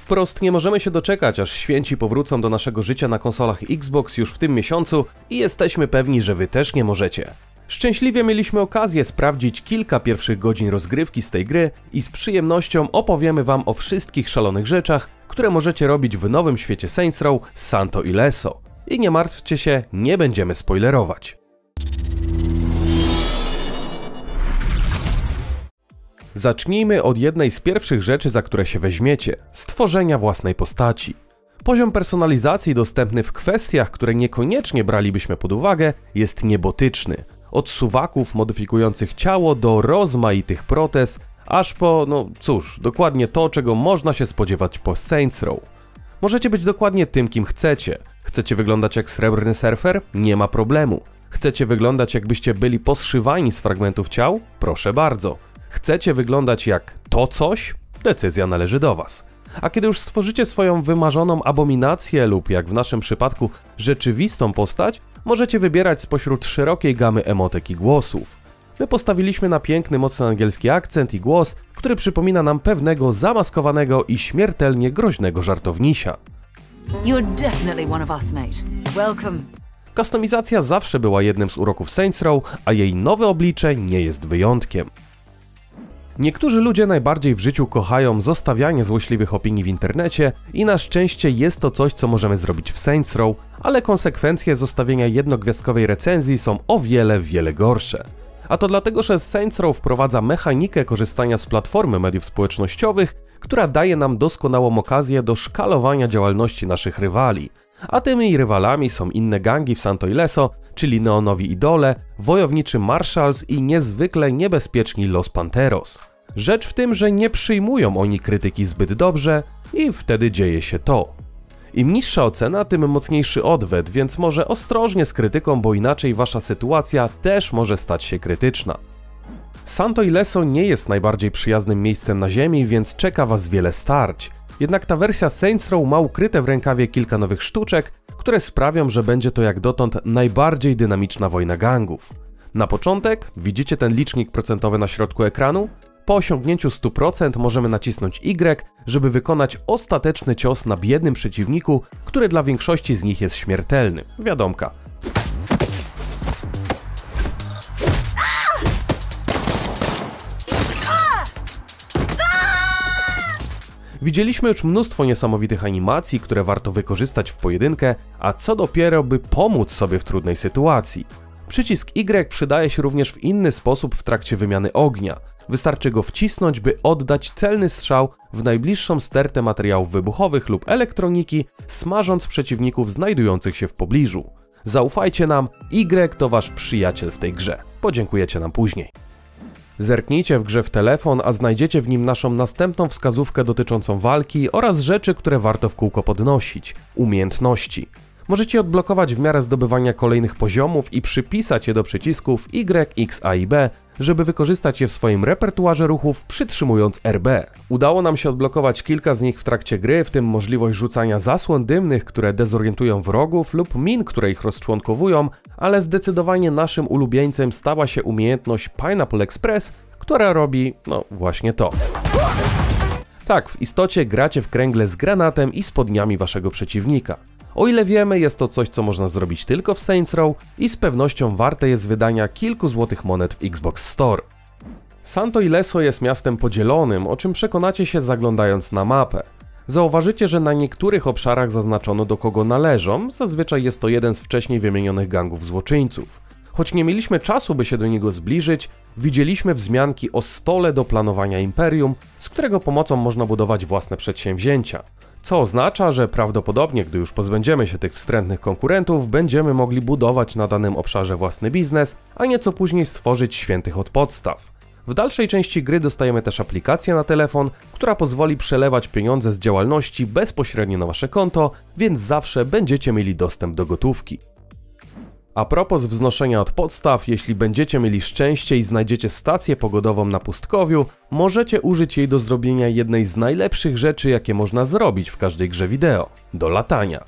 Wprost nie możemy się doczekać, aż święci powrócą do naszego życia na konsolach Xbox już w tym miesiącu i jesteśmy pewni, że wy też nie możecie. Szczęśliwie mieliśmy okazję sprawdzić kilka pierwszych godzin rozgrywki z tej gry i z przyjemnością opowiemy wam o wszystkich szalonych rzeczach, które możecie robić w nowym świecie Saints Row Santo Ileso. I nie martwcie się, nie będziemy spoilerować. Zacznijmy od jednej z pierwszych rzeczy, za które się weźmiecie – stworzenia własnej postaci. Poziom personalizacji dostępny w kwestiach, które niekoniecznie bralibyśmy pod uwagę, jest niebotyczny. Od suwaków modyfikujących ciało do rozmaitych protez, aż po, no cóż, dokładnie to, czego można się spodziewać po Saints Row. Możecie być dokładnie tym, kim chcecie. Chcecie wyglądać jak srebrny surfer? Nie ma problemu. Chcecie wyglądać, jakbyście byli poszywani z fragmentów ciał? Proszę bardzo. Chcecie wyglądać jak to coś? Decyzja należy do was. A kiedy już stworzycie swoją wymarzoną abominację lub, jak w naszym przypadku, rzeczywistą postać, możecie wybierać spośród szerokiej gamy emotek i głosów. My postawiliśmy na piękny, mocny angielski akcent i głos, który przypomina nam pewnego zamaskowanego i śmiertelnie groźnego żartownisia. Kustomizacja zawsze była jednym z uroków Saints Row, a jej nowe oblicze nie jest wyjątkiem. Niektórzy ludzie najbardziej w życiu kochają zostawianie złośliwych opinii w internecie i na szczęście jest to coś, co możemy zrobić w Saints Row, ale konsekwencje zostawienia jednogwiazdkowej recenzji są o wiele, wiele gorsze. A to dlatego, że Saints Row wprowadza mechanikę korzystania z platformy mediów społecznościowych, która daje nam doskonałą okazję do szkalowania działalności naszych rywali. A tymi rywalami są inne gangi w Santo Ileso, czyli Neonowi Idole, wojowniczy Marshals i niezwykle niebezpieczni Los Panteros. Rzecz w tym, że nie przyjmują oni krytyki zbyt dobrze i wtedy dzieje się to. Im niższa ocena, tym mocniejszy odwet, więc może ostrożnie z krytyką, bo inaczej wasza sytuacja też może stać się krytyczna. Santo Ileso nie jest najbardziej przyjaznym miejscem na ziemi, więc czeka was wiele starć. Jednak ta wersja Saints Row ma ukryte w rękawie kilka nowych sztuczek, które sprawią, że będzie to jak dotąd najbardziej dynamiczna wojna gangów. Na początek widzicie ten licznik procentowy na środku ekranu? Po osiągnięciu 100% możemy nacisnąć Y, żeby wykonać ostateczny cios na biednym przeciwniku, który dla większości z nich jest śmiertelny. Wiadomka. Widzieliśmy już mnóstwo niesamowitych animacji, które warto wykorzystać w pojedynkę, a co dopiero by pomóc sobie w trudnej sytuacji. Przycisk Y przydaje się również w inny sposób w trakcie wymiany ognia. Wystarczy go wcisnąć, by oddać celny strzał w najbliższą stertę materiałów wybuchowych lub elektroniki, smażąc przeciwników znajdujących się w pobliżu. Zaufajcie nam, Y to wasz przyjaciel w tej grze. Podziękujecie nam później. Zerknijcie w grze w telefon, a znajdziecie w nim naszą następną wskazówkę dotyczącą walki oraz rzeczy, które warto w kółko podnosić – umiejętności. Możecie odblokować w miarę zdobywania kolejnych poziomów i przypisać je do przycisków Y, X, A i B, żeby wykorzystać je w swoim repertuarze ruchów, przytrzymując RB. Udało nam się odblokować kilka z nich w trakcie gry, w tym możliwość rzucania zasłon dymnych, które dezorientują wrogów, lub min, które ich rozczłonkowują, ale zdecydowanie naszym ulubieńcem stała się umiejętność Pineapple Express, która robi, no właśnie to. Tak, w istocie gracie w kręgle z granatem i spodniami waszego przeciwnika. O ile wiemy, jest to coś, co można zrobić tylko w Saints Row i z pewnością warte jest wydania kilku złotych monet w Xbox Store. Santo Ileso jest miastem podzielonym, o czym przekonacie się zaglądając na mapę. Zauważycie, że na niektórych obszarach zaznaczono, do kogo należą, zazwyczaj jest to jeden z wcześniej wymienionych gangów złoczyńców. Choć nie mieliśmy czasu, by się do niego zbliżyć, widzieliśmy wzmianki o stole do planowania imperium, z którego pomocą można budować własne przedsięwzięcia. Co oznacza, że prawdopodobnie, gdy już pozbędziemy się tych wstrętnych konkurentów, będziemy mogli budować na danym obszarze własny biznes, a nieco później stworzyć świętych od podstaw. W dalszej części gry dostajemy też aplikację na telefon, która pozwoli przelewać pieniądze z działalności bezpośrednio na wasze konto, więc zawsze będziecie mieli dostęp do gotówki. A propos wznoszenia od podstaw, jeśli będziecie mieli szczęście i znajdziecie stację pogodową na pustkowiu, możecie użyć jej do zrobienia jednej z najlepszych rzeczy, jakie można zrobić w każdej grze wideo – do latania.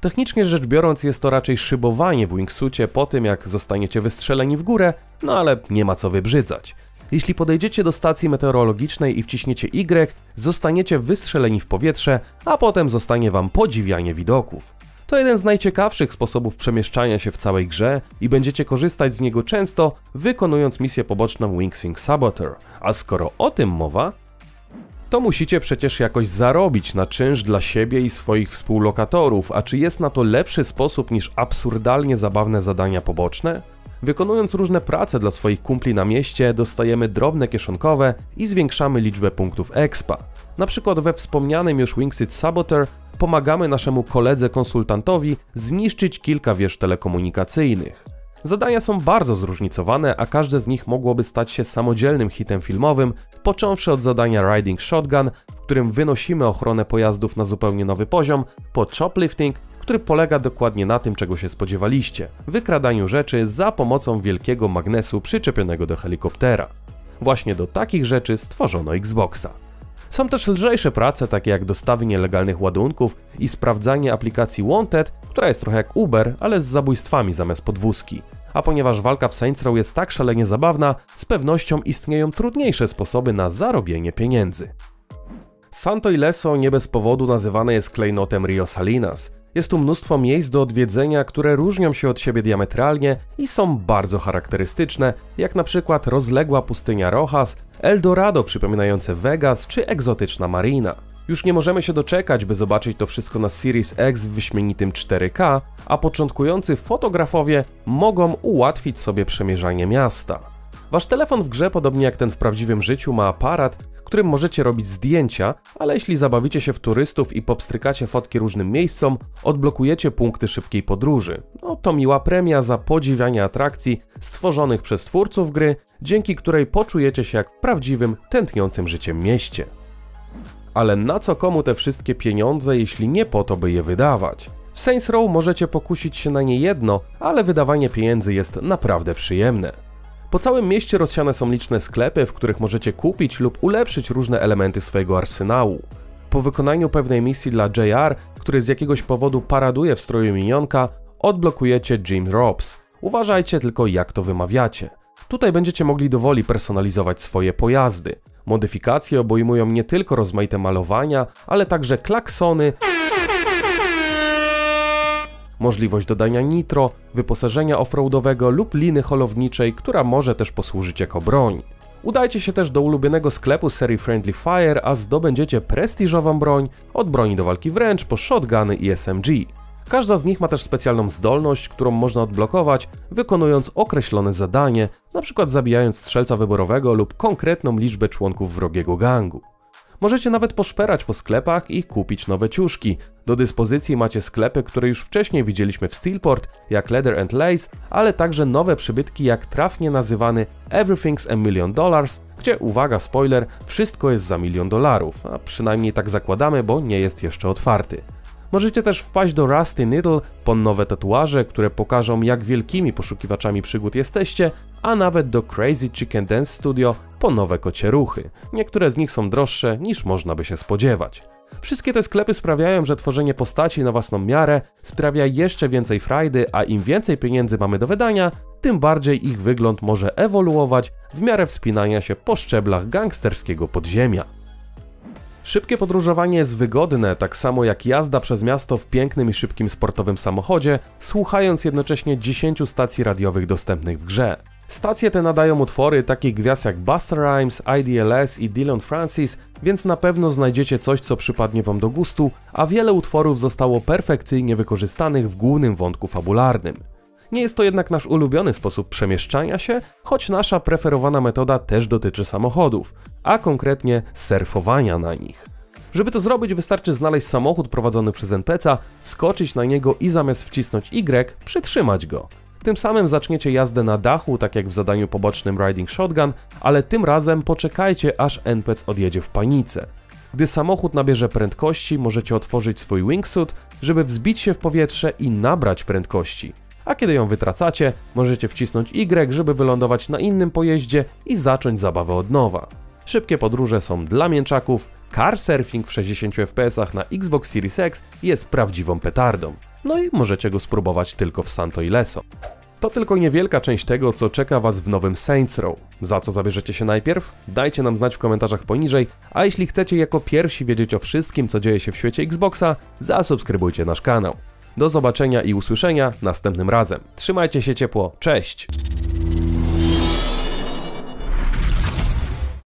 Technicznie rzecz biorąc jest to raczej szybowanie w wingsucie po tym, jak zostaniecie wystrzeleni w górę, no ale nie ma co wybrzydzać. Jeśli podejdziecie do stacji meteorologicznej i wciśniecie Y, zostaniecie wystrzeleni w powietrze, a potem zostanie wam podziwianie widoków. To jeden z najciekawszych sposobów przemieszczania się w całej grze i będziecie korzystać z niego często, wykonując misję poboczną Wingsuit Saboteur. A skoro o tym mowa, to musicie przecież jakoś zarobić na czynsz dla siebie i swoich współlokatorów, a czy jest na to lepszy sposób niż absurdalnie zabawne zadania poboczne? Wykonując różne prace dla swoich kumpli na mieście, dostajemy drobne kieszonkowe i zwiększamy liczbę punktów expa. Na przykład we wspomnianym już Wingsuit Saboteur pomagamy naszemu koledze konsultantowi zniszczyć kilka wież telekomunikacyjnych. Zadania są bardzo zróżnicowane, a każde z nich mogłoby stać się samodzielnym hitem filmowym, począwszy od zadania Riding Shotgun, w którym wynosimy ochronę pojazdów na zupełnie nowy poziom, po shoplifting, który polega dokładnie na tym, czego się spodziewaliście – wykradaniu rzeczy za pomocą wielkiego magnesu przyczepionego do helikoptera. Właśnie do takich rzeczy stworzono Xboxa. Są też lżejsze prace, takie jak dostawy nielegalnych ładunków i sprawdzanie aplikacji Wanted, która jest trochę jak Uber, ale z zabójstwami zamiast podwózki. A ponieważ walka w Saints Row jest tak szalenie zabawna, z pewnością istnieją trudniejsze sposoby na zarobienie pieniędzy. Santo Ileso nie bez powodu nazywane jest klejnotem Rio Salinas. Jest tu mnóstwo miejsc do odwiedzenia, które różnią się od siebie diametralnie i są bardzo charakterystyczne, jak na przykład rozległa pustynia Rojas, Eldorado przypominające Vegas czy egzotyczna Marina. Już nie możemy się doczekać, by zobaczyć to wszystko na Series X w wyśmienitym 4K, a początkujący fotografowie mogą ułatwić sobie przemierzanie miasta. Wasz telefon w grze, podobnie jak ten w prawdziwym życiu, ma aparat, którym możecie robić zdjęcia, ale jeśli zabawicie się w turystów i popstrykacie fotki różnym miejscom, odblokujecie punkty szybkiej podróży. No to miła premia za podziwianie atrakcji stworzonych przez twórców gry, dzięki której poczujecie się jak w prawdziwym, tętniącym życiem mieście. Ale na co komu te wszystkie pieniądze, jeśli nie po to, by je wydawać? W Saints Row możecie pokusić się na niejedno, ale wydawanie pieniędzy jest naprawdę przyjemne. Po całym mieście rozsiane są liczne sklepy, w których możecie kupić lub ulepszyć różne elementy swojego arsenału. Po wykonaniu pewnej misji dla JR, który z jakiegoś powodu paraduje w stroju minionka, odblokujecie Jim Rob's. Uważajcie tylko, jak to wymawiacie. Tutaj będziecie mogli dowoli personalizować swoje pojazdy. Modyfikacje obejmują nie tylko rozmaite malowania, ale także klaksony, możliwość dodania nitro, wyposażenia offroadowego lub liny holowniczej, która może też posłużyć jako broń. Udajcie się też do ulubionego sklepu serii Friendly Fire, a zdobędziecie prestiżową broń, od broni do walki wręcz po shotguny i SMG. Każda z nich ma też specjalną zdolność, którą można odblokować, wykonując określone zadanie, np. zabijając strzelca wyborowego lub konkretną liczbę członków wrogiego gangu. Możecie nawet poszperać po sklepach i kupić nowe ciuszki. Do dyspozycji macie sklepy, które już wcześniej widzieliśmy w Steelport, jak Leather and Lace, ale także nowe przybytki jak trafnie nazywany Everything's a Million Dollars, gdzie, uwaga, spoiler, wszystko jest za $1 000 000, a przynajmniej tak zakładamy, bo nie jest jeszcze otwarty. Możecie też wpaść do Rusty Needle po nowe tatuaże, które pokażą, jak wielkimi poszukiwaczami przygód jesteście, a nawet do Crazy Chicken Dance Studio po nowe kocie ruchy. Niektóre z nich są droższe, niż można by się spodziewać. Wszystkie te sklepy sprawiają, że tworzenie postaci na własną miarę sprawia jeszcze więcej frajdy, a im więcej pieniędzy mamy do wydania, tym bardziej ich wygląd może ewoluować w miarę wspinania się po szczeblach gangsterskiego podziemia. Szybkie podróżowanie jest wygodne, tak samo jak jazda przez miasto w pięknym i szybkim sportowym samochodzie, słuchając jednocześnie 10 stacji radiowych dostępnych w grze. Stacje te nadają utwory takich gwiazd jak Busta Rhymes, IDLES i Dillon Francis, więc na pewno znajdziecie coś, co przypadnie wam do gustu, a wiele utworów zostało perfekcyjnie wykorzystanych w głównym wątku fabularnym. Nie jest to jednak nasz ulubiony sposób przemieszczania się, choć nasza preferowana metoda też dotyczy samochodów, a konkretnie surfowania na nich. Żeby to zrobić, wystarczy znaleźć samochód prowadzony przez NPC'a, wskoczyć na niego i zamiast wcisnąć Y, przytrzymać go. Tym samym zaczniecie jazdę na dachu, tak jak w zadaniu pobocznym Riding Shotgun, ale tym razem poczekajcie, aż NPC odjedzie w panice. Gdy samochód nabierze prędkości, możecie otworzyć swój wingsuit, żeby wzbić się w powietrze i nabrać prędkości. A kiedy ją wytracacie, możecie wcisnąć Y, żeby wylądować na innym pojeździe i zacząć zabawę od nowa. Szybkie podróże są dla mięczaków, car surfing w 60 fps na Xbox Series X jest prawdziwą petardą. No i możecie go spróbować tylko w Santo Ileso. To tylko niewielka część tego, co czeka Was w nowym Saints Row. Za co zabierzecie się najpierw? Dajcie nam znać w komentarzach poniżej, a jeśli chcecie jako pierwsi wiedzieć o wszystkim, co dzieje się w świecie Xboxa, zasubskrybujcie nasz kanał. Do zobaczenia i usłyszenia następnym razem. Trzymajcie się ciepło, cześć!